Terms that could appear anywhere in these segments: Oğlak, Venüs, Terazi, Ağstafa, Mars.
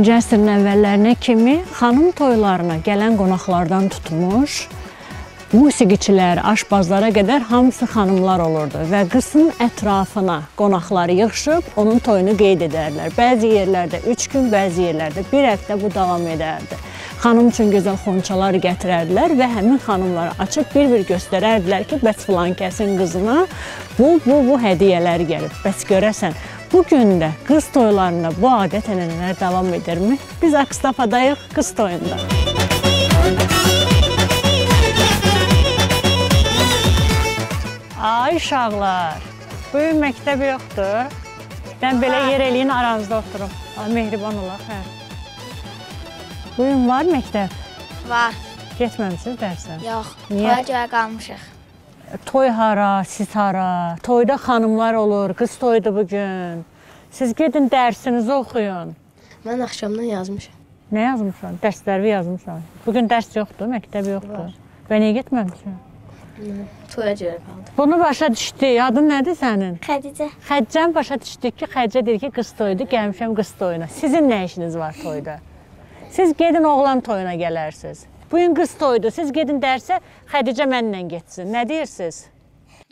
20-ci əsrin əvvəllərinə kimi xanım toylarına gələn qonaqlardan tutmuş, musiqiçilər, aşbazlara qədər hamısı xanımlar olurdu və qızın ətrafına qonaqları yığışıb onun toyunu qeyd edərlər. Bəzi yerlərdə 3 gün, bəzi yerlərdə 1 həftə bu davam edərdi. Xanım üçün gözəl xonçalar gətirərdilər və həmin xanımları açıb bir-bir göstərərdilər ki, bəs filan kəsin qızına bu hədiyyələr gəlib. Bəs görəsən, bugün də qız toylarında bu adət-ənənələr davam edirmi? Biz Ağstafadayıq, qız toyunda. Ay uşaqlar, böyük məktəb yoxdur. Mən belə yer eləyin, aranızda oturum. Mehriban olaq, hə. Bugün var məktəb? Var. Getməmişsiniz dərsə? Yox, toya görə qalmışıq. Toy hara, siz hara? Toyda xanımlar olur, qız toydu bugün. Siz gedin dərsinizi oxuyun. Mən axşamdan yazmışam. Nə yazmışam? Dərslərvi yazmışam. Bugün dərs yoxdur, məktəb yoxdur. Və niyə getməmişəm? Toya görə qaldım. Bunu başa düşdük. Adın nədir sənin? Xədicə. Xədicəm başa düşdük ki, Xədicə deyir ki, qız toydu, gəlmişəm qız toyuna. Sizin nə işiniz var toyda? Siz gedin oğlan toyuna gələrsiniz. Bugün qız toydu, siz gedin dərsə Xədicə mənlə getsin. Nə deyirsiniz?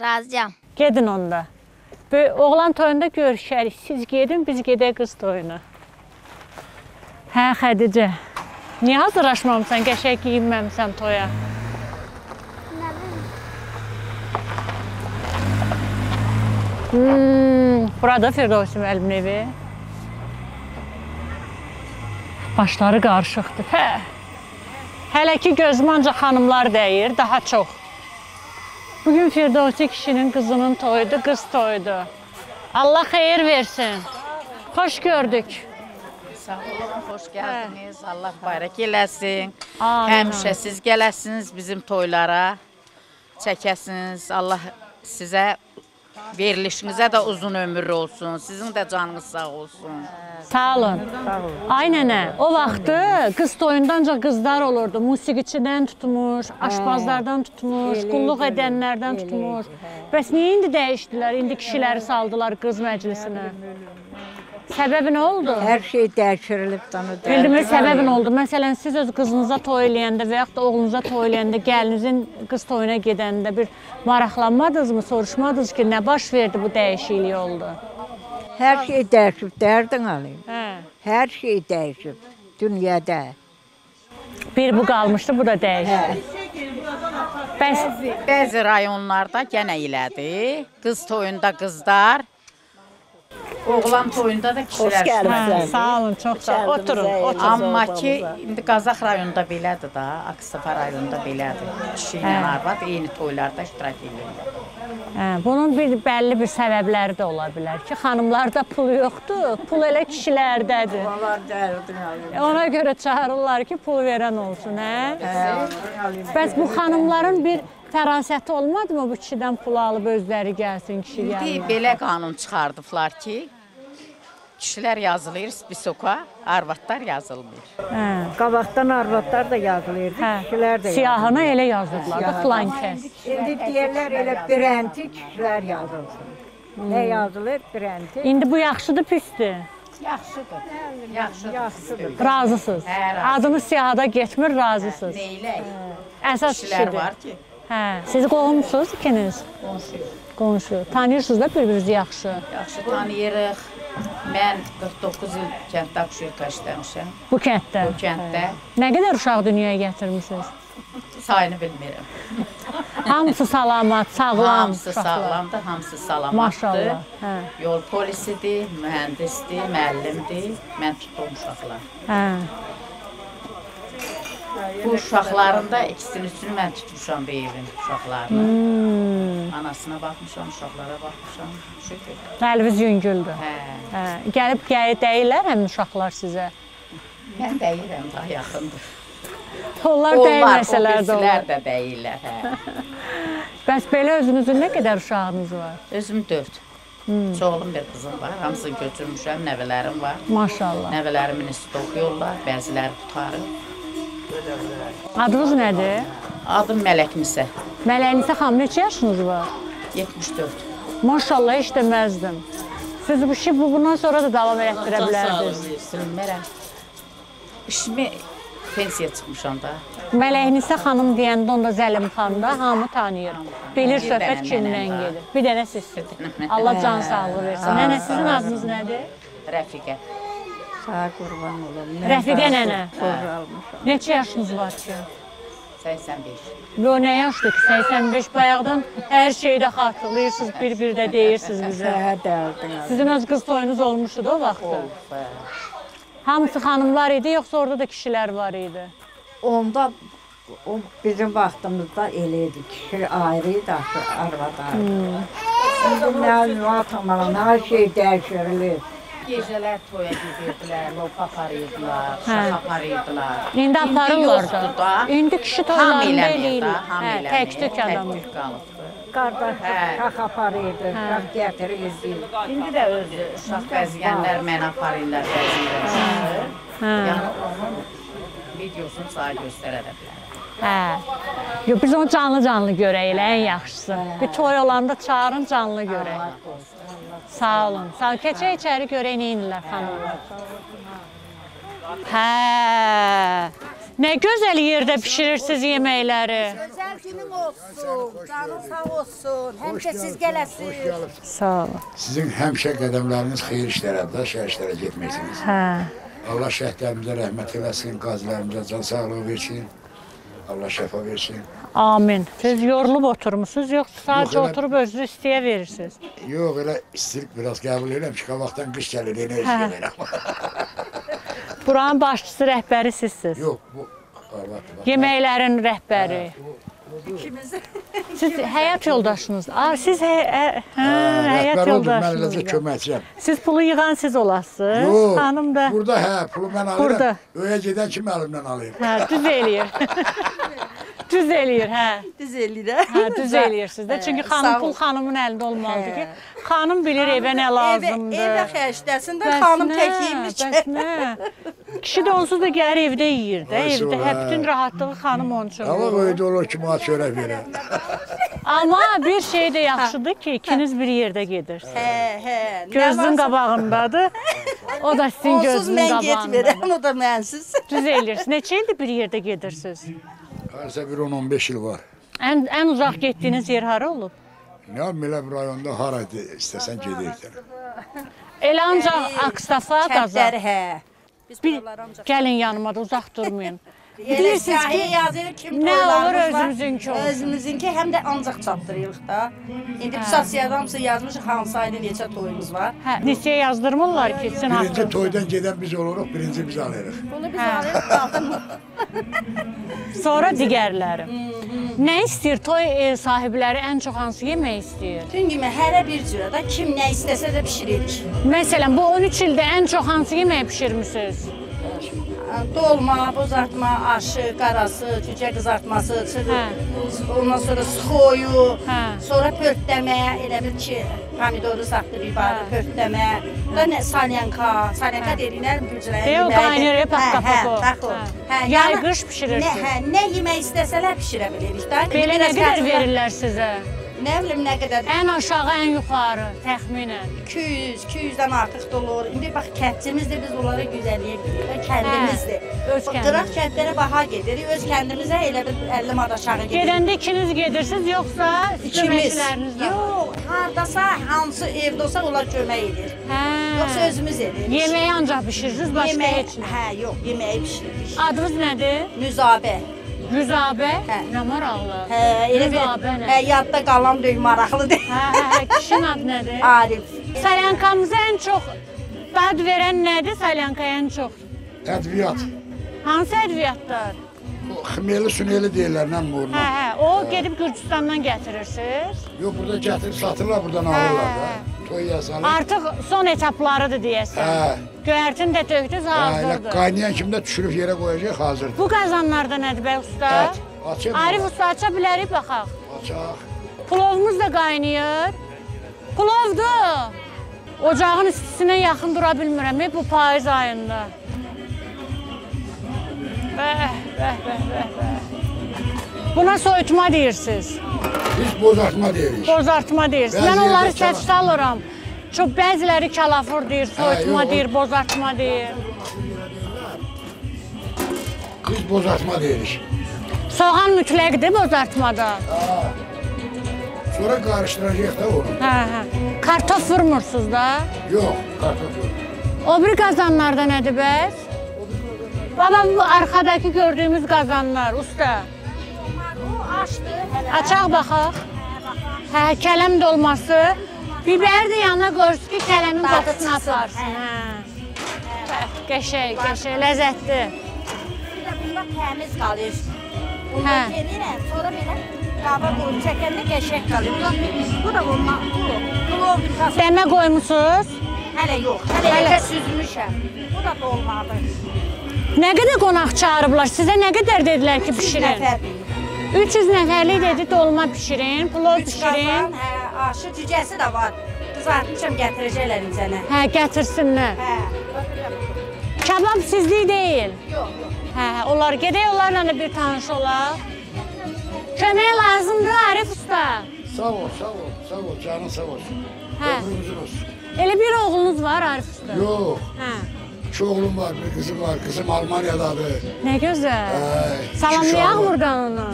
Razıyam. Gedin onda. Oğlan toyunda görüşərik. Siz gedin, biz gedək qız toyuna. Hə, Xədicə. Niyə hazırlaşmamısan, qəşək giyinməmsən toya? Nə bilim? Burada Firdovsi müəllimin evi. Başları qarışıqdır. Hə, hələ ki gözüm ancaq xanımlar dəyir, daha çox. Bugün Firdovsi kişinin qızının toyudu, qız toyudu. Allah xeyir versin. Xoş gördük. Sağ olun, xoş gəldiniz. Allah bayraq eləsin. Həmişə siz gələsiniz bizim toylara, çəkəsiniz. Allah sizə verilişinizə də uzun ömürlü olsun, sizin də canınız sağ olsun. Sağ olun. Ay nənə, o vaxtı qız toyunda ancaq qızlar olurdu. Musiqiçidən tutmuş, aşbazlardan tutmuş, qulluq edənlərdən tutmuş. Bəs niyə indi dəyişdilər, indi kişiləri saldılar qız məclisinə? Səbəbi nə oldu? Hər şey dəyişirilib. Bildimir, səbəbi nə oldu? Məsələn, siz öz qızınıza toy eləyəndə və yaxud da oğlunuza toy eləyəndə, gəlinizin qız toyuna gedəndə bir maraqlanmadınızmı, soruşmadınız ki, nə baş verdi bu dəyişikliyi oldu? Hər şey dəyişib, dərdin alayım. Hər şey dəyişib dünyada. Bir bu qalmışdı, bu da dəyişib. Bəzi rayonlarda gənə ilədi, qız toyunda qızlar. Oğlan toyunda da kişilərsin. Sağ olun, çox sağ olun. Oturun. Amma ki, indi Qazax rayonunda belədir da, Ağstafa rayonunda belədir. Kişi ilə arvad eyni toylarda iştirak edir. Bunun bəlli bir səbəbləri də ola bilər ki, xanımlarda pul yoxdur, pul elə kişilərdədir. Ona görə çağırırlar ki, pul verən olsun, hə? Bəs bu xanımların bir fərasəti olmadı mı bu kişidən pul alıb özləri gəlsin, kişi gəlmək? İndi belə qanun çıxardıblar ki, kişilər yazılır spisoka, arvatlar yazılmır. Qabaqdan arvatlar da yazılırdı, kişilər də yazılırdı. Siyahına elə yazılırdı, filan kəs. İndi deyərlər elə brenti kişilər yazılsın. Nə yazılır? Brenti. İndi bu yaxşıdır, pisdir? Yaxşıdır. Yaxşıdır. Razısınız. Adınız siyahada getmir, razısınız. Neylək? Əsas kişidir. Kişilər var ki. Siz qonşusunuz ikiniz? Qonşu. Tanıyırsınız da bir-birinizi yaxşı? Yaxşı tanıyırıq. Mən 49 il kənddə quşuyuqa işləmişəm. Bu kənddə? Bu kənddə. Nə qədər uşaq dünyaya gətirmişsiniz? Sayını bilmirəm. Hamısı salamat, sağlam. Hamısı sağlamdır, hamısı salamatdır. Yol polisidir, mühəndisdir, müəllimdir. Mən tutduğum uşaqlar. Bu uşaqlarında ikisini-üçünü mən tutmuşam bir evin uşaqlarına. Anasına baxmışam, uşaqlara baxmışam. Şükür. Əlviz yüngüldür. Gəlib dəyirlər həmin uşaqlar sizə? Mən dəyirəm, daha yaxındır. Onlar dəyirməsələr də olur. Onlar, o bizlər də dəyirlər, Bəs belə özünüzün nə qədər uşağınız var? Özüm 4. Çoğulun bir qızım var, hamısını götürmüşəm, nəvələrim var. Maşallah. Nəvələrimin üstü oxuyorlar, bəziləri tutarım. Adınız nədir? Adım Mələknisə. Mələknisə xanım, neçə yaşınız var? 74. Maşallah, heç deməzdim. Siz bu işi bundan sonra da davam etdirə bilərdiniz. Çox sağ olun, sürmərəm. işimi pensiya çıxmışam da. Mələhnisa xanım deyəndə onda Zəlimxanda hamı tanıyır. Bilir söhbət kimdən gelir. Bir dənə sizsiniz. Allah can sağlığı versin. Nənə sizin adınız nədir? Rəfiqə. Sağ qurban olum. Rəfiqə nənə. Neçə yaşınız var ki? 85. Bu nə yaşdır ki 85? Bayaqdan hər şeydə xatırlayırsınız, bir-bir də deyirsiniz bizə. Sizin öz qız toyunuz olmuşdu da o vaxtı. Hamısı xanımlar idi, yoxsa orada da kişilər var idi? Onda bizim vaxtımızda elə idi, kişi ayrı idi, arvad ayrı. Şimdi hər şey dəyişirilir. Gecələr toya gedirdilər, lopa aparıydılar, şax aparıydılar. İndi aparırlar da. İndi kişi toylarında eləyirlər. Tək-tük adamı. Qardaşı şax aparıydı, şax gətirirdi. İndi də özü şax bəziyənlər mənə aparırlar bəziyirlər. Yəni onun videosunu sağa göstərə də bilər. Biz onu canlı görək elə, ən yaxşısı. Bir toy olanda çağırın, canlı görək. Sağ olun. Keçək içəri görək neyindirlər xanımlar. Nə gözəl yerdə pişirirsiniz yeməkləri. Gözəl kimin olsun, canın sağ olsun, həmşə siz gələsiniz. Sağ olun. Sizin həmşə qədəmləriniz xeyir işlərə, şəhər işlərə getməyisiniz. Allah şəhidlərimizə rəhmət eləsin, qazilərimizə can sağlığı versin. Allah şəfa versin. Amin. Siz yorulub oturmuşsunuz, yoxsa sadəcə oturub özünü istəyə verirsiniz? Yox, elə istilik biraz qəbul edirəm ki, qabaqdan qış gəlir, elə istəyirəm. Buranın başçısı, rəhbəri sizsiniz? Yox. Yeməklərin rəhbəri. İkimizin. Siz həyat yoldaşınız. Siz həyat yoldaşınız. Mən eləcə köməkçiyəm. Siz pulu yığan siz olasınız. Yox, burada pulu mən alırım. Öyə gedən kimi əlimdən alayım. Düz eləyir. Düz eləyir, Düz eləyir. Düz eləyirsiniz də. Çünki pul xanımın əlində olmalıdır ki, xanım bilir evə nə lazımdır. Evə xərcləsində xanım tək yeyirmiş. Kişi də onsuz da gəlir evdə yiyir də, evdə həbtin rahatlığı xanım onun üçün. Allah öydə olur ki, mənə çörək verə. Amma bir şey də yaxşıdır ki, ikiniz bir yerdə gedirsiniz. Gözün qabağındadır, o da sizin gözünün qabağındadır. Onsuz mən getmirəm, o da mənsiz. Düz eləyirsiniz. Neçə ildir bir yerdə gedirsiniz? Hərsə bir 10-15 il var. Ən uzaq getdiyiniz yer hara olub? Nə belə bir rayonda hara istəsən gedirsən. Elə ancaq Ağstafa, Qazax. Gəlin yanıma da uzaq durmayın. Bilirsiniz ki, nə olur özümüzünki olur. Özümüzünki həm də ancaq çatdırıyıq da. İndi sosiyadan yazmışıq hansı ayda neçə toyumuz var. Neçəyə yazdırmırlar ki, sizin haqqınızda. Birinci toydan gedən biz oluruq, birinci biz alırıq. Bunu biz alırıq, qaldırmıq. Sonra digərləri. Nə istəyir? Toy sahibləri ən çox hansı yemək istəyir? Dün kimi hərə bir cürə də kim nə istəsə də pişirik. Məsələn, bu 13 ildə ən çox hansı yemək pişirmişsiniz? Dolma, bozartma, aşı, qarası, cücə qızartması, ondan sonra sıxoyu, sonra pörtləmə, elə bil ki, pomidoru saxtı bibarı, pörtləmə, salyanka, salyanka deyirlər, bülcülər. Deyə o qaynırı, paqqapaqo. Yayqış pişirirsiniz. Nə yemək istəsələr pişirə bilirik. Belə nə qədər verirlər sizə? Nə bilim, nə qədər? Ən aşağı, ən yuxarı, təxminən. 200, 200-dən artıq dolur. İndi bax, kəndimizdir, biz onlara güzəliyə gidirik. Kəndimizdir. Qıraq kəndlərə baha gedirik, öz kəndimizə elə bir 50 mad aşağı gedirik. Gedəndə ikiniz gedirsiniz, yoxsa sizin məşiləriniz var? Yox, haradasa, hansı evdə olsa onlar kömək edir. Yoxsa özümüz edirik. Yeməyi ancaq pişirirsiniz, başqa heç nə? Yox, yeməyi pişiririk. Adınız nədir? Nüzabə. Nüzabə? Nə maraqlı? Nüzabə nə? Yadda qalan böyük maraqlı deyil. Kişinin adı nədir? Arif. Salyankamıza ən çox dad verən nədir salyankaya ən çox? Ədviyyat. Hansı ədviyyatlar? Xmeli, süneli deyirlər, nə murna. O gedib Gürcistandan gətirirsiniz? Yox, burada gətirib satırlar, buradan alırlar da. Toy yasanır. Artıq son etaplarıdır deyəsən. Göyərtini də döktünüz, hazırdır. Qaynayan kimi də düşürüb yerə qoyacaq, hazırdır. Bu qazanlarda nədir, bəy usta? Arif usta, aça bilərik, baxaq. Açaq. Plovumuz da qaynayır. Plovdur. Ocağın üstüsünə yaxın dura bilmirəm, bu payız ayında. Bəh. Buna soyutma deyirsiniz. Biz bozartma deyirik. Bozartma deyirsiniz. Mən onları səhvdə alıram. Çox bəziləri kalafur deyir, soyutma deyir, bozartma deyir. Biz bozartma deyirik. Soğan mütləqdir bozartmada. Sonra karıştıracak da onu. Kartof vurmursunuz da? Yok, kartof vurmursunuz. O bir qazanlarda nədir bəs? Baba, bu arxadakı gördüyümüz qazanlar, usta. O açdı. Açaq baxaq. Hə, kələm dolması. Biber de yanına qoyursun ki, kələmin qatısını atarsın. Qəşəy, qəşəy, ləzzətli. Bir də bunlar təmiz qalır. Bunlar yedirəm, sonra belə qaba qoyun, çəkəndə qəşəy qalır. Bu da olmaq, bu. Dəmə qoymuşsunuz? Hələ yox, hələ süzmüşəm. Bu da dolmadır. Nə qədər qonaq çağırıblar? Sizə nə qədər dedilər ki, pişirin? 300 nəfərlik dedi, dolma pişirin, plov pişirin. Aşı cücəsi də var. Qızartmışam, gətirəcəklər incənə. Hə, gətirsinlər. Kabab sizlik deyil? Yox, yox. Gedək onlarla da bir tanış olaq. Kömək lazımdır, Arif usta. Sağ ol, sağ ol, sağ ol, canın sağ olsun. Ömrümüzün olsun. Elə bir oğlunuz var, Arif usta? Yox. İki oğlum var, bir kızım var. Kızım Almanya'dadır. Nə gözəl. Salamlayaq buradan onu.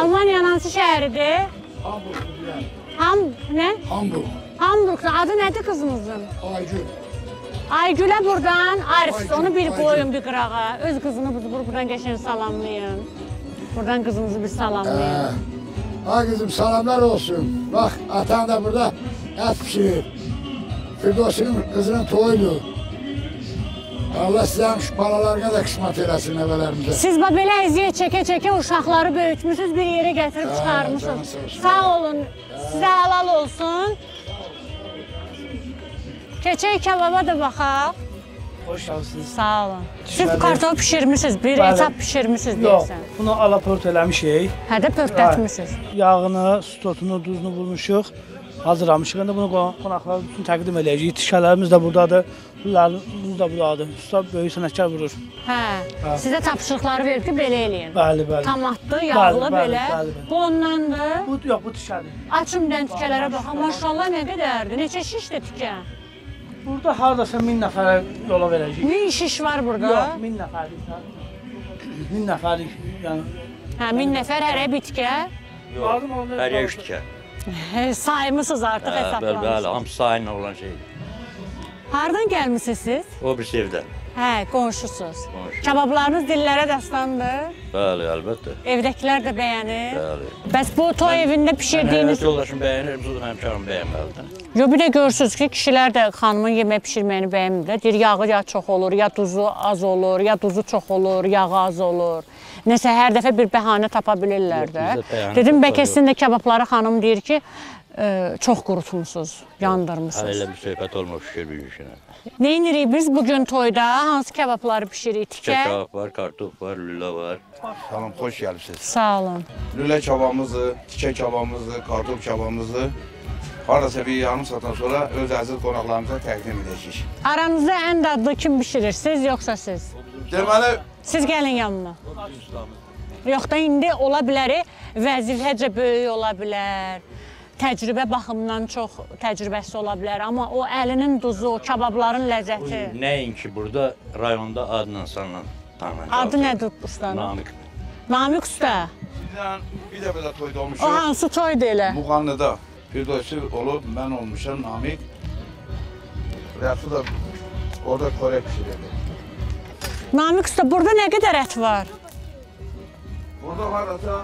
Almanya'nın hansı şəhəridir? Hamburg. Nə? Hamburg. Hamburgdan. Adı nədir kızınızın? Aygül. Aygülə buradan, Arif usta onu bir qoyun bir qırağa. Öz qızını buradan geçirin, salamlayın. Buradan qızınızı bir salamlayın. Ha kızım, salamlar olsun. Bax, atan da burada ət pişirir. Firdovsinin kızının toyuydu. Allah sizden şu paralarına da kısmat eylesin evlerimizde. Siz böyle eziyet çeke uşaqları büyütmüşsünüz, bir yere getirip çıkarmışsınız. Sağ olun, size halal olsun. Keçək kebaba da baxaq. Hoş geldiniz. Sağ olun. Süp kartof pişirmişsiniz, bir etap pişirmişsiniz deyirsən. Yok, bunu ala pört eləmişik. Hə də pörtletmişsiniz. Yağını, stotunu, duzunu bulmuşuq. Hazırlamışıq, bunu qonaqlar üçün təqdim eləyəcəyik. Tişələrimiz də buradadır, bunlarımız da buradadır. Usta böyük sənətkar vurur. Hə, sizə tapışıqları verib ki, belə eləyin. Bəli, bəli. Tamatlı, yağlı, belə. Bu ondandır. Yox, bu tişədir. Açımdən tükələrə baxam, maşallah nə qədərdir? Neçə şişdir tükə? Burada haradasa 1000 nəfərə yola verəcəyik. 1000 şiş var burada? Yox, 1000 nəfərlik. 1000 nəfərlik, yəni. Hə, 1000 nəfər hərə bir tükə? Yox, hərə 3 tükə. Saymışsınız artıq hesablanmışsınız. Bəli, hamısı sayınla olan şeydir. Haradan gəlmişsiniz siz? O bir evdən. Hə, qonşusuz. Kabablarınız dillərə dastandır. Bəli, əlbəttə. Evdəkilər də bəyənir. Bəli. Bəs bu toy evində pişirdiyiniz... Həyat yoldaşım bəyənir, bu da həmkarım bəyənməlidir. Yox, bir də görürsünüz ki, kişilər də xanımın yemək pişirməyini bəyənmirlər. Deyir, yağı ya çox olur, ya duzu az olur, ya duzu çox olur, yağı az olur. Nəsə, hər dəfə bir bəhanə tapa bilirlər də. Dedim, bəlkə sizin də kababları xanım deyir ki, çox qurutmuşsunuz, yandırmışsınız. Hələ bir söhbət olmaq fikir bir günə. Nə edirik biz bugün toyda? Hansı kababları pişirik? Tikə kabab var, kartof var, lülə var. Xanım, xoş gəlibsiniz. Sağ olun. Lülə kababımızdır, tikə kababımızdır, kartof kababımızdır. Haradasa bir yarım saatdan sonra öz əziz qonaqlarımıza təqdim edəcəyik. Aranızda ən dadlı kim pişirirsiniz, yoxsa siz? Deməli... Siz gəlin yanına. Yox da indi ola bilər, vəzifəcə böyük ola bilər, təcrübə baxımından çox təcrübəsi ola bilər, amma o əlinin duzu, o kababların ləzzəti. Nəyin ki, burada rayonda adla sanla tanınacaq. Adı nədir ustanın? Namik. Namik usta? Bir dəfə də toyda olmuşuq. O hansı toydu elə? Muğanlıda. Bir doysu olub, mən olmuşam, Namik. Rəfi də orada korek pişirirdi. Namik usta, burada nə qədər ət var? Burada haradasa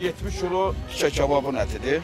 70 kilo şişə kababın ətidir,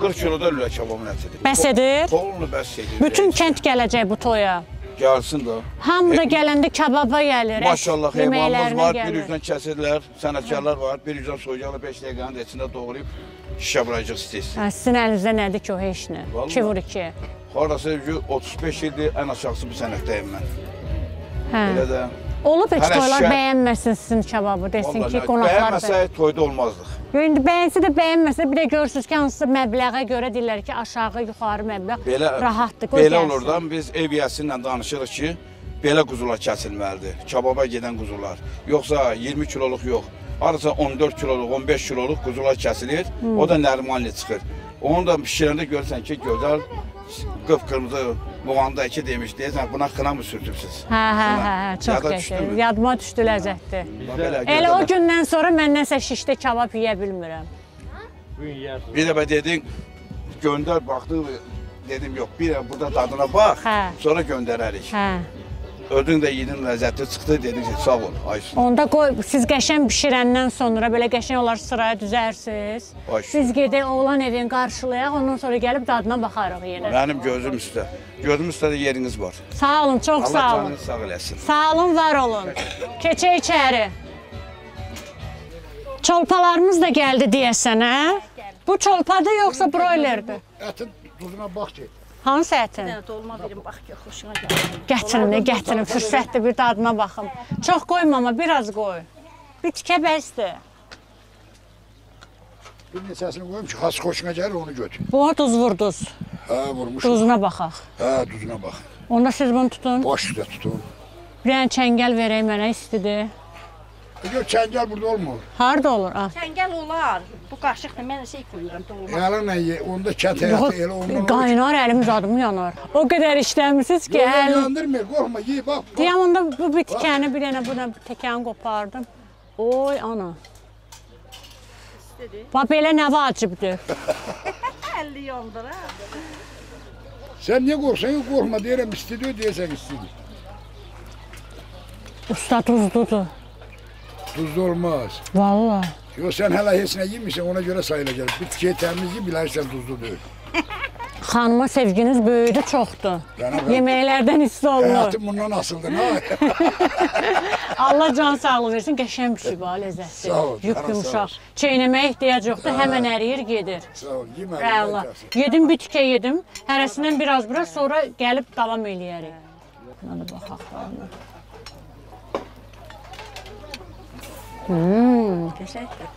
40 kilo da lülə kababın ətidir. Bəs edir? Qolunu bəs edir. Bütün kənd gələcək bu toya. Gəlsin də. Hamı da gələndə kababa gəlir, ət yeməklərinə gəlir. Maşallah, heyvanımız var, bir yüzdən kəsirlər, sənətkarlar var, bir yüzdən soyacaqlar, 5 dəqiqənin içində doğrayıb şişə vuracaq istəyirsin. Sizin əlinizdə nədir ki o heçni? 2 vur 2. Haradasa 35 ildir ən aşağısı bu sənətdəyim mən. Olub heç toylar bəyənməsin sizin kababı, desin ki, qonaqlar bəyənməsin. Bəyənməsək toyda olmazdıq. Bəyənsə də bəyənməsə, bir də görürsünüz ki, hansısa məbləğə görə deyirlər ki, aşağı, yuxarı məbləğ rahatdır. Belə olurdan biz ev yəsindən danışırıq ki, belə quzular kəsilməlidir, kababa gedən quzular. Yoxsa 20 kiloluq yox, arasa 14 kiloluq, 15 kiloluq quzular kəsilir, o da nərmanlı çıxır. Onu da pişirəndə görürsən ki, gözəl qıp-qırmızı Boğanda iki demiş, deyirsən, buna xına mı sürtübsüz? Hə, hə, hə, çox qəşəng. Yadıma düşdü ləzzətli. Elə o gündən sonra mən nəsə şişdə kebab yeyə bilmirəm. Bir dəfə dedin, göndər, baxdın, dedim, yox, bir dəfə burada dadına bax, sonra göndərərik. Öldün də yedin, ləzzətli çıxdı, dedin ki, sağ ol, ayısın. Onda qoy, siz qəşəng bişirəndən sonra belə qəşəng olar sıraya düzərsiniz. Siz gedək, oğlan evin qarşılayaq, ondan sonra gəlib dadına baxarıq yenə. Mənim gözüm üstə. Gözüm üstə də yeriniz var. Sağ olun, çox sağ olun. Allah canınızı sağ eləsin. Sağ olun, var olun. Keçək içəri. Çolpalarımız da gəldi deyəsən, hə? Bu çolpadır, yoxsa broilerdir? Ətin duzuna bax ki. Hansı ətin? Dolma verin, bax ki, xoşuna gəlin. Gətirin, gətirin, fürsətdir, bir dadıma baxım. Çox qoyma, amma biraz qoy. Bir tikə bəsdir. Bir neçəsini qoyum ki, xas xoşuna gəlir, onu götür. Buna duz vur, duz. Hə, vurmuşum. Duzuna baxaq. Hə, duzuna bax. Onda siz bunu tutun. Baş üstə tutun. Bir dənə çəngəl verək mənə, istidir. Gör, çəngəl burada olmur. Harada olur? Çəngəl olar. Bu qaşıqdır, mən şey qoyuram. Yalana ye, onda kət həyatı elə ondan olur. Qaynar, əlimiz adımı yanar. O qədər işləmişsiniz ki, əl... Yandırmır, qorxma, ye, bax. Deyəm, onda bu bir tikəni, bir dənə buradan təkəni qopardım. Oy, ana. Bax, belə nə vacibdir? 50 yandır, hə? Sən niyə qorxsan, qorxma, deyirəm, istidir, deyirsən, istidir. Usta tuzludur. Tuzlu olmaz. Valla. Yox, sən hələ heçinə yemişsən, ona görə sayıla gəlir. Bir tikəyə təmiz yiyib, bilərsən tuzlu deyil. Xanıma sevginiz böyüdü, çoxdur. Yeməklərdən hissi olunur. Həyatım bundan asıldı, nə? Allah can sağlığı versin, qəşəm bir şey var, ləzzətli. Sağ ol, yük yumuşaq. Çeynəməyə ehtiyac yoxdur, həmən əriyir, gedir. Sağ ol, yeməli. Yedim, bir tikə yedim, hərəsindən biraz-bura, sonra gəlib davam eləyərik. Buna da baxaq. Qəşəkdir.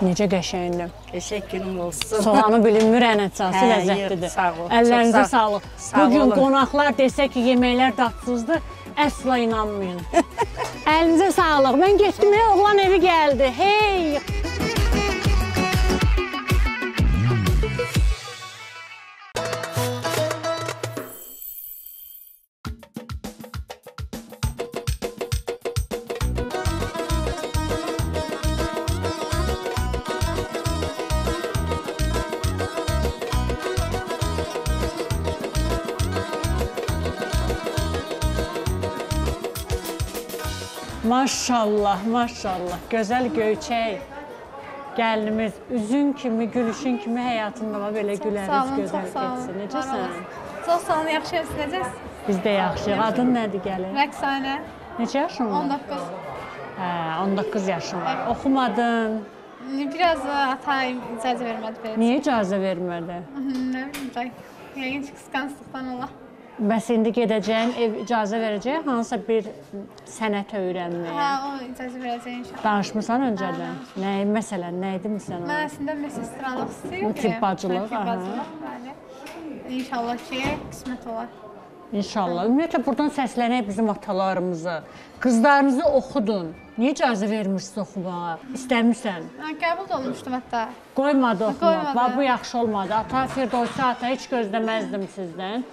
Necə qəşəkdir. Qəşək günüm olsun. Soğanı bilinmir ən əsası ləzzətlidir. Əllərinizə sağlıq. Bugün qonaqlar desək ki, yeməklər dadsızdır, əsla inanmayın. Əlinizə sağlıq. Mən getdim, oğlan evi gəldi. Hey! Maşallah, maşallah, gözəl göyçək, gəlinimiz, üzün kimi, gülüşün kimi həyatında var, belə güləriz, gözəl keçsin. Necəsən? Çox sağ olun, yaxşı yaşayacaq. Biz də yaxşıyıq. Adın nədir gəlin? Rəqsanə. Neçə yaşın var? 19. Hə, 19 yaşın var. Oxumadın? Biraz atayım, icazə vermədi. Niyə icazə vermədi? Nə bilmirəm, yəqin ki, qısqanclıqdan ola. Bəs indi gedəcəyim, ev icazə verəcək, hansısa bir sənət öyrənməyə. Hə, o icazə verəcək inşallah. Danışmırsan öncədən? Nəyi, məsələn, nə edimi sən? Mən əslində məsəlistranlıq istəyirəm. Tibbacılıq, aha. İnşallah ki, qismət olar. İnşallah. Ümumiyyətlə, buradan səslənək bizim atalarımızı. Qızlarınızı oxudun. Niyə icazə vermişsiniz oxumağa? İstəmirsən? Qəbul da olmuşdum hətta. Qoymadı oxumaq. Bu yaxşı olmadı. Ata Firdoysa ata heç gözləməzdim sizdən.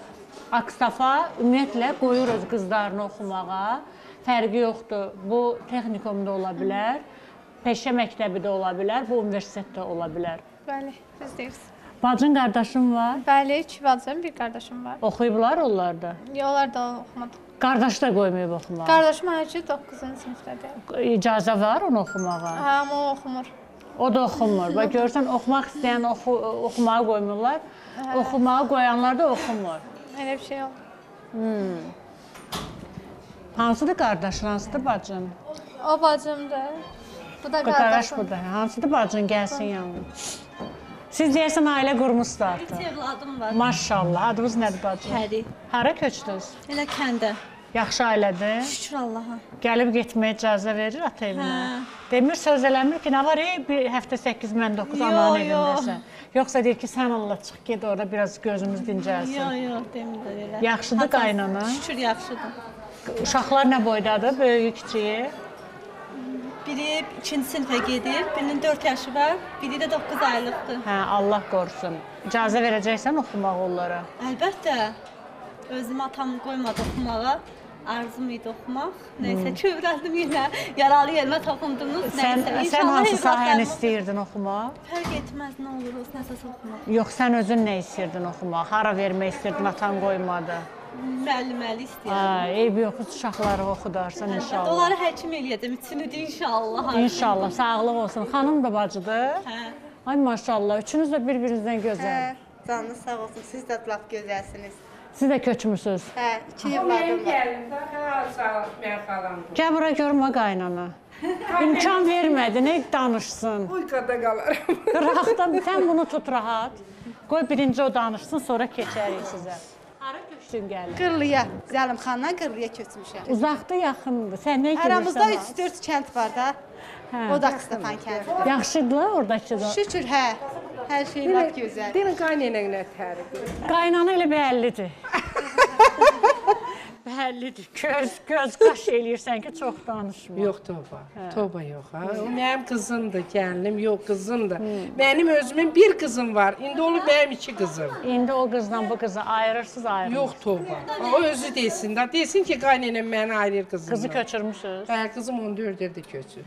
Ağstafa ümumiyyətlə qoyur öz qızlarını oxumağa, fərqi yoxdur, bu texnikumda ola bilər, peşə məktəbi də ola bilər, bu universitetdə ola bilər. Bəli, biz deyirsiniz. Bacın, qardaşın var? Bəli, iki bacım, bir qardaşım var. Oxuyublar onlar da? Onlar da oxumadı. Qardaş da qoymayıb oxumağa? Qardaşım hələ ki, 9-cu sinifdədir. İcazə var onu oxumağa? Hə, amma o oxumur. O da oxumur. Bax, görürsən, oxumaq istəyən oxumağa qoymurlar, oxumağa qoyanlar da oxumur. Elə bir şey olur. Hansıdır qardaşın, hansıdır bacın? O bacımdır. Bu da qardaşım. Hansıdır bacın, gəlsin yanına. Siz deyəsən, ailə qurmuşdu artıq. İki evladım var. Maşallah. Adınız nədir bacım? Pəri. Hara köçdünüz? Elə kəndə. Yaxşı ailədir. Şükür Allaha. Gəlib getməyə icazə verir ata evinə. Demir, söz eləmir ki, nə var, bir həftə 8-9 ananın evindəsən. Yoxsa deyir ki, sən Allah çıx, ged orada biraz gözümüz dincəlsin. Yox, yox, demir elə. Yaxşıdır qaynana? Şükür, yaxşıdır. Uşaqlar nə boydadır, böyüyü, kiçiyi? Biri 2-ci sinifə gedir, birinin 4 yaşı var, biri də 9 aylıqdır. Hə, Allah qorusun. İcazə verəcəksən oxumaq onlara? Əlbəttə. Özüm atam qoymadı oxumağa. Arzum idi oxumaq. Neyse ki, öğrendim yine. Yaralı yerime tapındınız. Sen hansı sahəni istəyirdin oxumaq? Fərq etməz, ne olur, nəsə oxumaq. Yox, sən özün nə istəyirdin oxumaq? Hara vermək istəyirdin, atan qoymadı? Müəlliməli istəyirəm. Eybi yox, uşaqları oxudarsan inşallah. Onları həkim eləyədim, içini de inşallah. İnşallah, sağlıq olsun. Xanım da bacıdır. Hə. Ay maşallah, üçünüz də bir-birinizdən gözəl. Hə, canınız sağ olsun, siz də lap gözəlsiniz. Siz də köçmürsünüz? Hə, 2 yıllardır. Mən xalam. Gəl bura görmə qaynana. İmkan vermədi, nə danışsın? Uykada qalaram. Rahatdan, sən bunu tut rahat. Qoy birinci o danışsın, sonra keçərik sizə. Hara köçdün gəlin? Qırlıya, Zəlimxandan Qırlıya köçmüşəm. Uzaqda, yaxındır. Sən nə görürsən? Aramızda 3-4 kənd var da. O da Ağstafan kəndi. Yaxşıdırlar oradakı da? Şükür, hə. Hər şey var gözəl. Deyilin, qaynana ilə tərifdir. Qaynana ilə bəllidir. Bəllidir. Göz qaş eləyirsən ki, çox danışma. Yox, toba. Toba yox, ha. O mənim qızımdır, gəlinim. Yox, qızımdır. Mənim özümün bir qızım var. İndi onu mənim 2 qızım. İndi o qızdan bu qızı ayırırsınız, ayırırsınız. Yox, toba. O özü desin də. Desin ki, qaynanam məni ayırır qızımdan. Qızı köçürmüşsünüz? Hə, qızım 14 ildir köçür.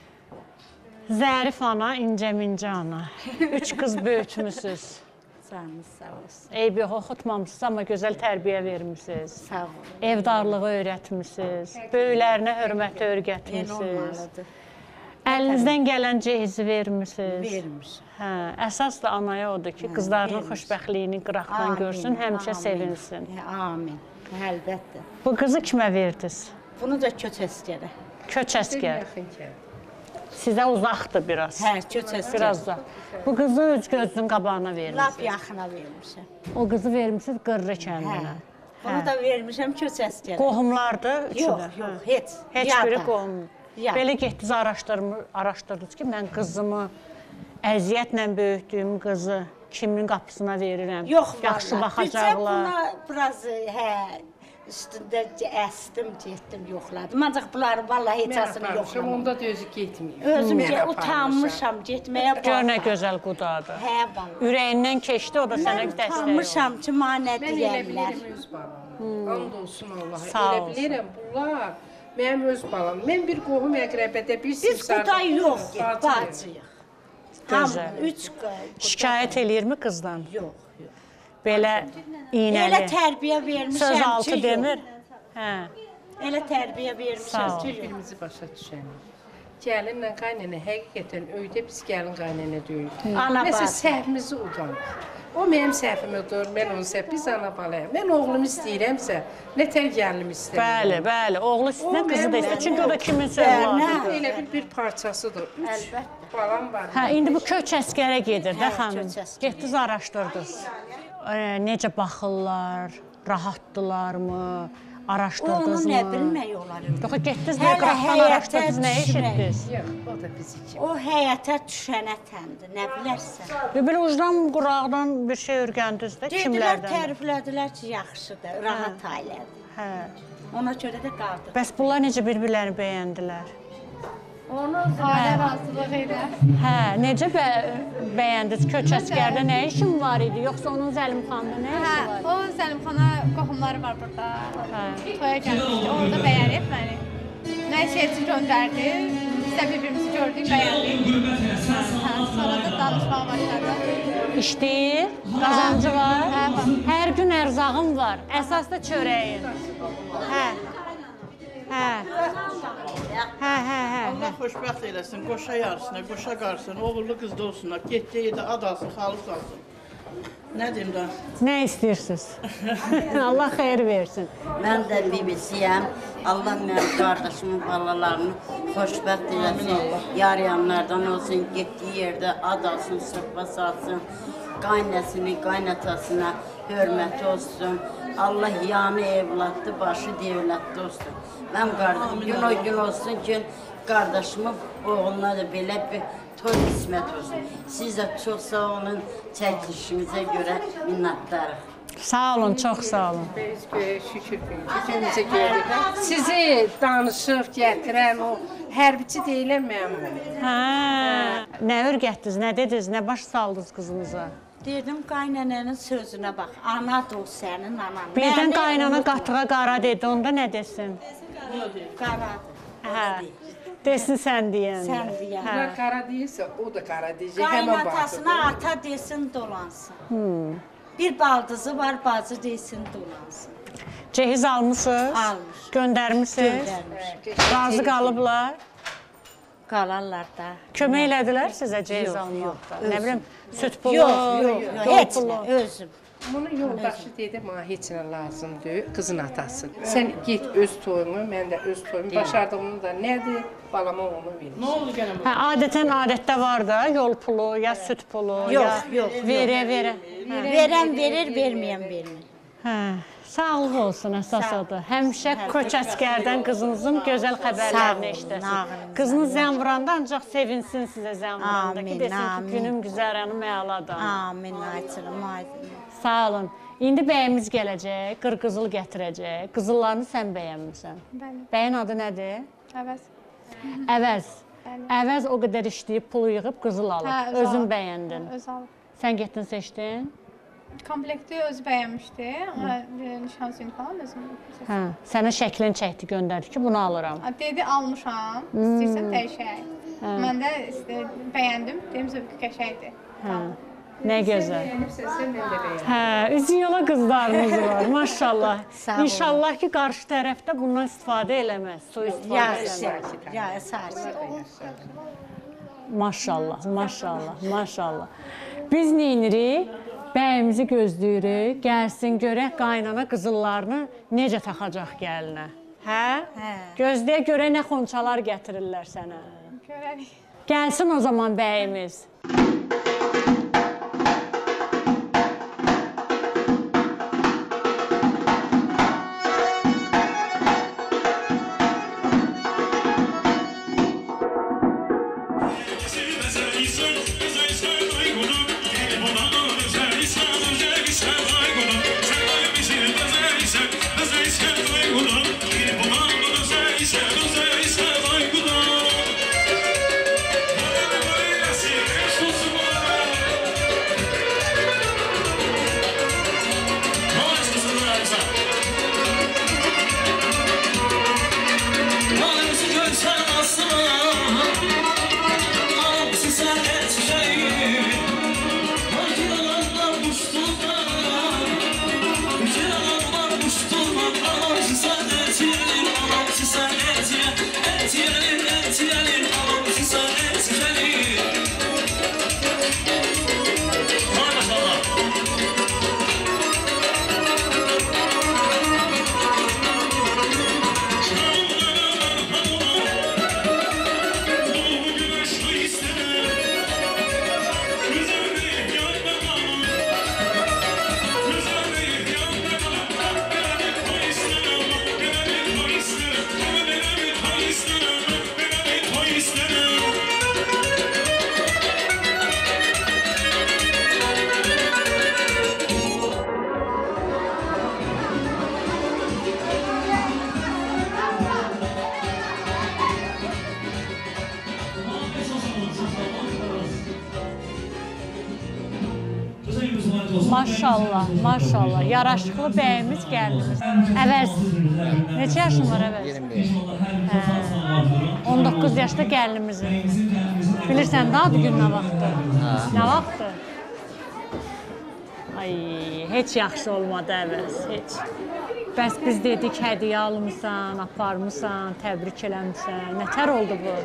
Zərif ana, incə-mincə ana. 3 qız böyütmüsünüz. Canınız sağ olsun. Eybi oxutmamışsınız, amma gözəl tərbiyə vermişsiniz. Sağ olun. Evdarlığı öyrətmişsiniz, böyüklərinə hörməti öyrətmişsiniz. Əlinizdən gələn cehizi vermişsiniz. Vermişsiniz. Hə, əsas da anaya odur ki, qızlarının xoşbəxtliyini qıraqdan görsün, həmişə sevinsin. Amin, əlbəttə. Bu qızı kimə verdiniz? Bunu da köç əsgərə. Köç əsgər. Sizə uzaqdır biraz. Hə, köç əsgər. Bu qızı öz gözünün qabağına vermişsiniz. Lap yaxına vermişəm. O qızı vermişsiniz Qırrı kəndinə. Bunu da vermişəm köç əsgərə. Qohumlardır? Yox, yox, heç. Heç biri qohumdur. Belə getdiniz, araşdırdınız ki, mən qızımı, əziyyətlə böyütdüyüm qızı kimin qapısına verirəm? Yox, yaxşı baxacaqlar. Bircə buna biraz, hə... Üstündə əsdim, getdim, yoxladım. Ancaq bunları vallahi heç asını yoxlamam. Mən onda da özü getməyəm. Özüm utanmışam getməyə. Gör nə gözəl qudadır. Hə, vallahi. Ürəyindən keçdi, o da sənə dəstək oldu. Mən utanmışam ki, mənə deyərlər. Mən elə bilirim öz balamı. And olsun Allaha. Elə bilirim, bunlar mənim öz balamı. Mən bir qohum əqrəbədə bir simsardım. Biz quday yox, bacıyıq. Gözəl. 3 qay. Şikayət eləyirmi qızdan? Yox. Belə iynəli. Elə tərbiyə vermişəm ki, yox. Söz altı demir. Elə tərbiyə vermişəm ki, yox. Birimizi başa düşənik. Gəlinlə qaynana həqiqətən öydə biz gəlin qaynana döyüldü. Məsələn, səhvimizi udanır. O mənim səhvim odur, mən onun səhv, biz ana balayam. Mən oğlumu istəyirəmsə, nə tər gəlinim istəyirəm. Bəli, bəli, oğlu istəyirəm, qızı da istəyirəm. Çünki o da kimin səhv vardır. Elə bir parçasıdır. 3 balam var. Hə, indi bu köç əsgərə gedir də xanım. Getdiniz, araşdırdınız. Necə baxırlar, rahatdırlarmı, araşdırdınız mı? Onu nə bilmək olarım. Yox, getdiniz, nə qıraqdan araşdırdınız, nə işitdiniz? Yox, o da bizi kimi. O həyətə düşənə təndir, nə bilərsən. Belə ucdan, quraqdan bir şey örgəndiniz də, kimlərdən? Dedilər, təriflədilər ki, yaxşıdır, rahat ailədir. Ona görə də qaldı. Bəs bunlar necə bir-birlərini bəyəndilər? Onu ailə razılıq edər. Hə, necə bəyəndiniz? Köç əsgərdə nə işin var idi? Yoxsa onun Zəlimxanda nə işi var idi? Hə, onun Zəlimxana qohumları var burada. Toya gəlmişdi, orada bəyənib məni. Nə işi göndərdi, biz də bir-birimizi gördük, bəyəndik. Sonra da danışmağa başladı. İşdir, qazancı var. Hər gün ərzağım var, əsas da çörəyin. Hə. Allah xoşbəxt eləsin, qoşa yarısına, qoşa qarşısına, oğullu qız da olsunlar, getcəyədə ad alsın, xalıq alsın. Nə deyim də? Nə istəyirsiniz? Allah xeyir versin. Mən də bibisiyəm, Allah mənim qardaşımın balalarını xoşbəxt eləsin, yarayanlardan olsun, getdiyi yerdə ad alsın, sırfa satsın, qaynəsini, qaynatasına hörməti olsun. Allah yanı evlatdı, başı devlatdı olsun. Mən qardaşım, gün o gün olsun ki, qardaşımın oğluna da belə bir toy qismət olsun. Siz də çox sağ olun, çəkilişimizə görə minnətdarıq. Sağ olun, çox sağ olun. Biz şükür günümüzə gördük. Sizi danışıq, gətirən o hərbiçi deyiləm mənim. Hə, nə örgətdiniz, nə dediniz, nə baş saldınız qızınıza? Dedim kaynananın sözüne bak, anadır o senin anan. Birden kaynana qatığa qara dedi, onda nə desin? Qaradır. Hə. Desin sən deyən. Sən deyən. Hə. Qara deyirsə, o da qara deyəcək. Qaynatasına ata desin dolansın. Bir baldızı var, bacı desin dolansın. Cehiz almışsınız? Almış. Göndərmişsiniz? Göndərmiş. Razı qalıblar? Qalarlar da. Kömək elədilər sizə cehiz almaqda? Nə bilim, süt pulu? Yox, heç nə, özüm. Bunu yoldaşı dedi, mənə heç nə lazımdır, qızın atası. Sən git öz toyumu, mən də öz toyumu, başardığımın da nədir, balama onu verir. Nə oldu gənə bu? Adətən adətdə var da, yol pulu, ya süt pulu, ya verə. Verən verir, verməyən vermir. Sağlıq olsun əsas adı. Həmişə Koç Əskərdən qızınızın gözəl xəbərlərini işləsin. Qızınız zəng vuranda ancaq sevinsin sizə zəng vuranda ki, desin ki, günüm güzəranı məladır. Amin, ayçırım, ayçırım. Sağ olun. İndi bəyimiz gələcək, qırqızıl gətirəcək. Qızıllarını sən bəyənmirsən. Bəyin adı nədir? Əvəz. Əvəz. Əvəz o qədər işləyib, pulu yığıb, qızıl alıb. Özün bəyəndin. Öz alıb. Sən getdin, seçdin? Komplekti öz bəyənmişdi, nişansı uniform özümün. Sənə şəklini çəkdi, göndərdi ki, bunu alıram. Dedi, almışam, istəyirsən dəyişək. Mən də bəyəndim, deyim, zövqü qəşəkdir. Nə gözəl. Üzün yola qızlarımız var, maşallah. İnşallah ki, qarşı tərəfdə bundan istifadə eləməz. Ya, əsasır. Maşallah, maşallah, maşallah. Biz nə edirik? Bəyimizi gözləyirik, gəlsin, görək qaynana qızıllarını necə taxacaq gəlinə. Hə? Gözləyə görək nə xonçalar gətirirlər sənə. Görərik. Gəlsin o zaman bəyimiz. Maşallah, maşallah. Yaraşıqlı bəyimiz gəldiniz. Əvəz, neçə yaşın var Əvəz? 25. 19 yaşda gəlinimizin. Bilirsən, daha bir gün nə vaxtdır? Nə vaxtdır? Ay, heç yaxşı olmadı Əvəz, heç. Bəs biz dedik, hədiyə almışsan, aparmışsan, təbrik eləmişsən. Nətər oldu bu?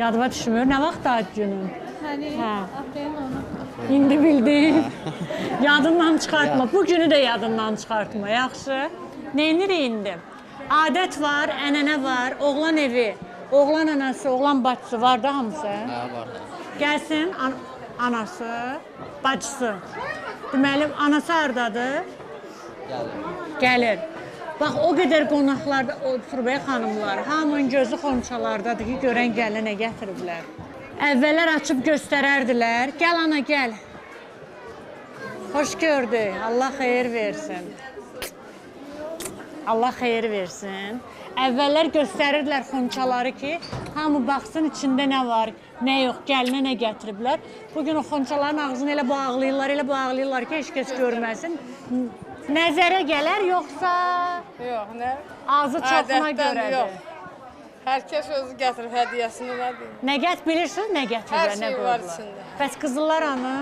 Yadıma düşmür, nə vaxt daha günün? Həni, aferin onu. İndi bildim. Yadından çıxartma. Bu günü də yadından çıxartma. Yaxşı. Neynirik indi? Adət var, ənənə var, oğlan evi, oğlan anası, oğlan bacısı var da hamısı? Hə, var. Gəlsin anası, bacısı. Deməli, anası haradadır? Gəlir. Bax, o qədər qonaqlarda, o Furbəy xanımlar, hamının gözü xonçalardadır ki, görən gəlinə gətiriblər. Əvvəllər açıb göstərərdilər. Gəl, ana, gəl. Xoş gördük. Allah xeyir versin. Allah xeyir versin. Əvvəllər göstərirdilər xonçaları ki, hamı baxsın içində nə var, Nə yox, gəlinə nə gətiriblər. Bugün o xonçaların ağzını elə bağlayırlar, ki, heç kəs görməsin. Nəzərə gələr yoxsa? Yox, nə? Ağzı çapına görədir. Hər kəs özü gətirib hədiyəsini nədir? Nə gətirib, bilirsiniz, nə gətiriblər, nə qoyurlar? Hər şey var içində. Bəs qızıllar hanı?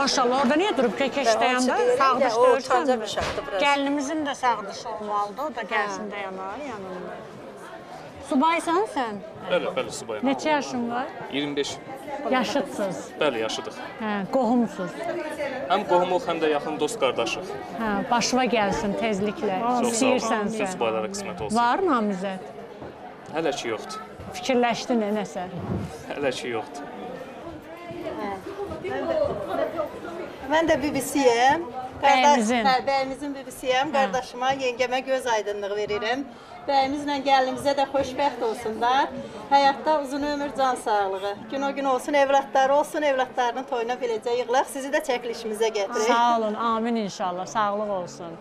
Maşallah, orada niyə durub keşdəyəm də? Sağdış döyürsəm. Gəlinimizin də sağdışı olmalıdır, o da gəlsin dayanar yanında. Subaysan sən? Bəli, bəli, subayam. Neçə yaşın var? 25. Yaşıdsınız? Bəli, yaşıdıq. Qohumsuz? Həm qohumuq, həm də yaxın dost qardaşıq. Başıva gəlsin tezliklə, istəyirsən sən. Subaylara qismət olsun. Var mı namizəd? Hələ ki, yoxdur. Fikirləşdin, nəsə? Hələ ki, yoxdur. Mən də bibisiyəm, bəyimizin bibisiyəm, qardaşıma, yengəmə göz aydınlığı verirəm. Bəyimizlə gəlinimizə də xoşbəxt olsunlar. Həyatda uzun ömür, can sağlığı. Gün o gün olsun, evlatları olsun, evlatlarının toyuna biləcək yığlar. Sizi də çəkilişimizə gətirin. Sağ olun, amin inşallah, sağlıq olsun.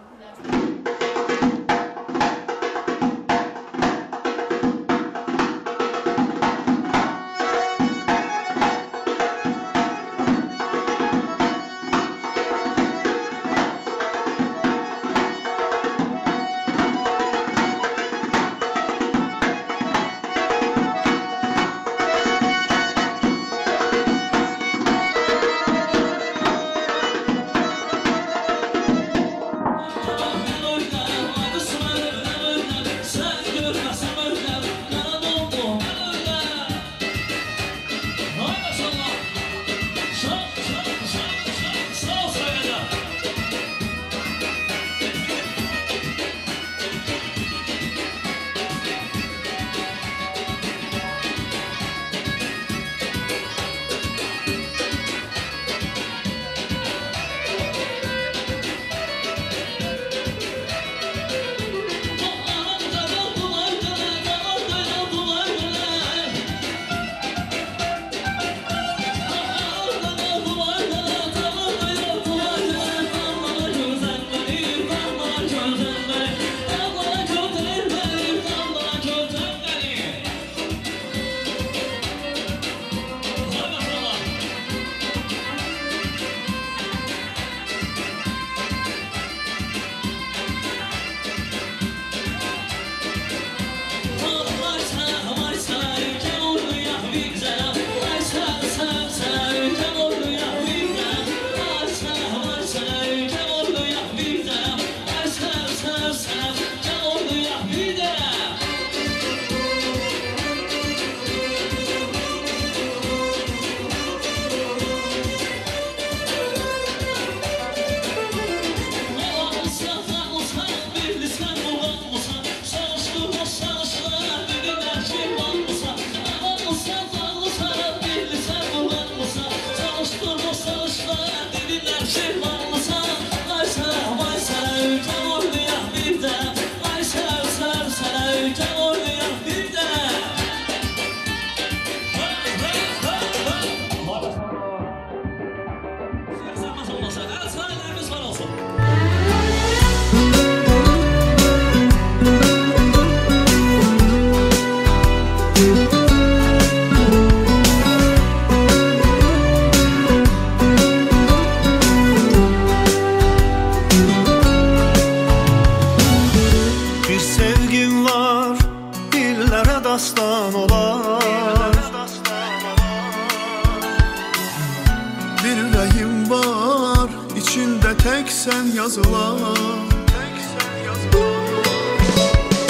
içinde tek sen yazılan.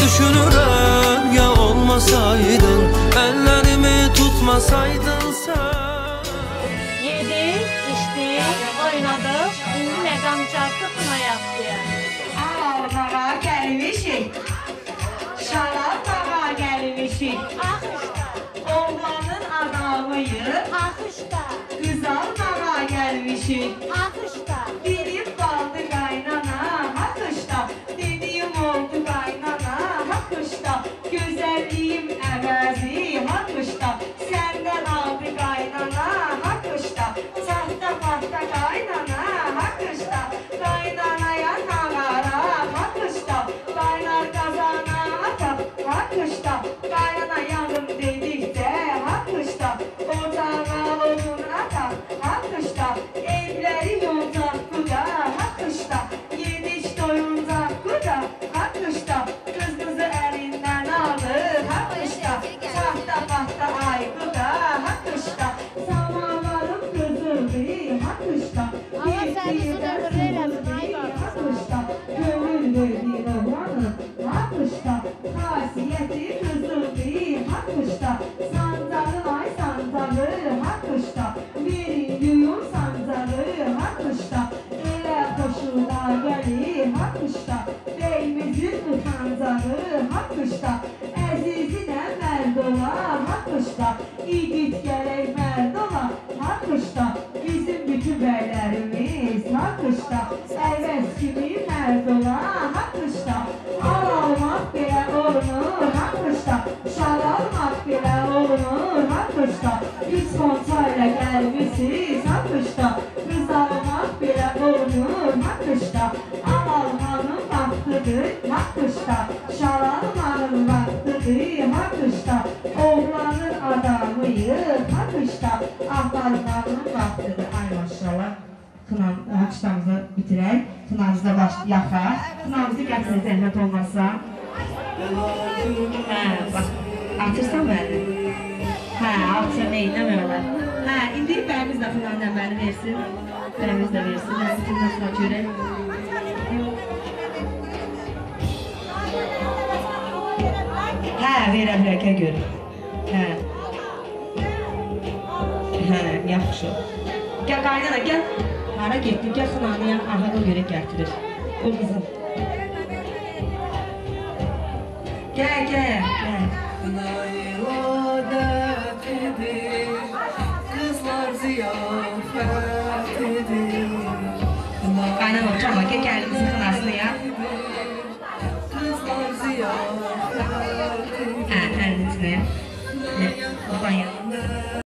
Düşünürüm ya olmasaydın, ellerimi tutmasaydın sen. Yedik, içtik, oynadık, şimdi məqam çarptı buna yaptıya. Ağlara gelmişik, şarap dağa gelmişik. Oğlanın adamıyı, güzel dağa gelmişik. Dilim kaldı kaynana, akışta. Dediğim oldu kaynana, akışta. Güzelliğim əvəzi, akışta. Senden aldı kaynana, akışta. Çahta pahta kaynana, akışta. Kaynanaya tağara, akışta. Qaynar qazana, akışta. Qaynana yandım dedikdə, akışta. Ocağa oduna da, akışta. Evləri yonca quda, akışta. Yediş doyunca quda, akışta. Qız qızı əlindən alır, akışta. Çahta pahta ay quda, akışta. Samavarım qızırdı, akışta. Bir deyirdə sınırdı, akışta. Gönüldür divanı, akışta. Hasiyeti kızıldı, akışta. Sancağı ay sancağı, akışta. Bir yuyum sancağı, akışta. Elə koşular gəlir, akışta. Beymizin utancağı, akışta. Əzizinə mərd ola, akışta. İgid gərək mərd ola, akışta. Bizim bütün bəylərimiz, akışta. Əlvəz kimi mərd ola, akışta. Al almaq belə olunur, akışta. Şal almaq belə olunur, akışta. Üç konta ilə gəlmişsiniz, akışta. Qız almaq belə olunur, akışta. Al almanın vaxtıdır, akışta. Şal almanın vaxtıdır, akışta. Oğlanın adamıyıq, akışta. Ağlarmanın vaxtıdır, ay maşallah. Haçıtamızı bitirək, tınamızı da yaxar, tınamızı gətirək zəhmət olmasa. Hə, bax, açırsan bəli? Hə, açır neynəmək olar? Hə, indi bəyimiz də tınam nəməni versin, bəyimiz də versin, bəyimiz tınasına görək. Hə, verə biləkə görür. Hə, yaxşı. Gəl, qaynana, gəl. Hara getdik, gəl xınanıya ağada görə gətirir. O qızım. Gəl, gəl, gəl. Xınayla dəqidir, qızlar ziyafətidir. Qaynana, ocağa, gəl gəlimizin xınasını ya. Qızlar ziyafətidir. Hə, əlinizinə. Buradan yanında.